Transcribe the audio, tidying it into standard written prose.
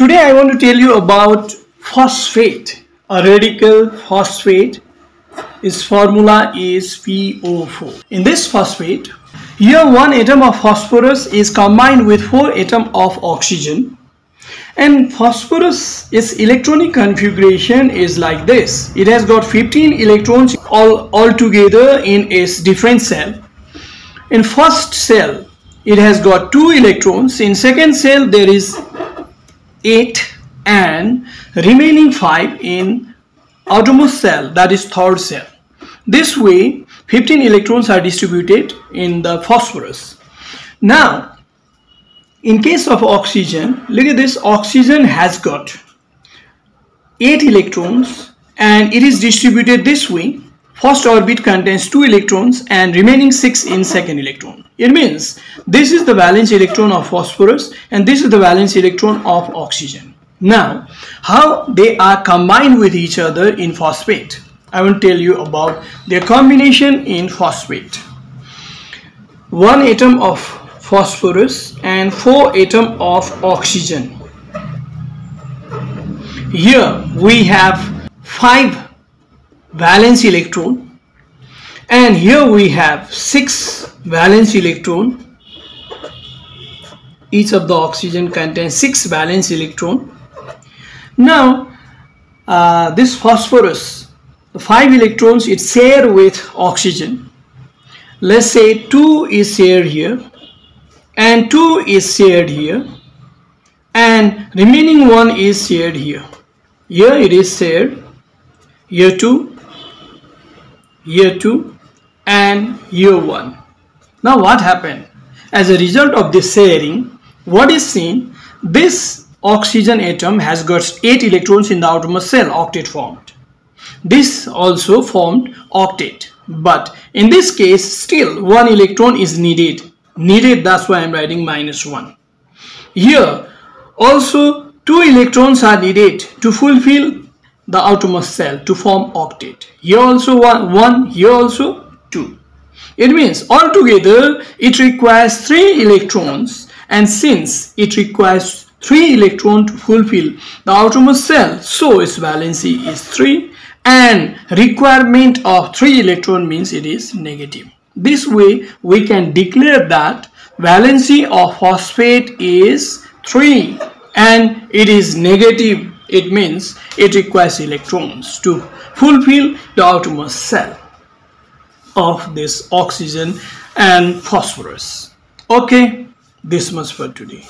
Today I want to tell you about phosphate. A radical phosphate, its formula is PO4. In this phosphate, here one atom of phosphorus is combined with four atoms of oxygen, and phosphorus, its electronic configuration is like this. It has got 15 electrons all together in its different cell. In first cell it has got 2 electrons, in second cell there is 8 and remaining 5 in outermost cell, that is third cell. This way 15 electrons are distributed in the phosphorus. Now in case of oxygen, look at this, oxygen has got 8 electrons and it is distributed this way. First orbit contains 2 electrons and remaining 6 in second electron. It means this is the valence electron of phosphorus and this is the valence electron of oxygen. Now, how they are combined with each other in phosphate? I will tell you about their combination in phosphate. One atom of phosphorus and 4 atoms of oxygen. Here we have 5 valence electron and here we have 6 valence electron. Each of the oxygen contains 6 valence electron. Now this phosphorus, the 5 electrons it share with oxygen. Let's say 2 is shared here and 2 is shared here and remaining 1 is shared here. Here it is shared, here 2, here 2 and here 1. Now what happened? As a result of this sharing, what is seen? This oxygen atom has got 8 electrons in the outermost cell, octet formed. This also formed octet, but in this case still 1 electron is needed, that's why I am writing -1. Here also 2 electrons are needed to fulfill the outermost cell to form octet. Here also 1, here also 2. It means altogether it requires 3 electrons, and since it requires 3 electrons to fulfill the outermost cell, so its valency is 3 and requirement of 3 electrons means it is negative. This way we can declare that valency of phosphate is 3 and it is negative. It means it requires electrons to fulfill the outermost cell of this oxygen and phosphorus. Okay, this much for today.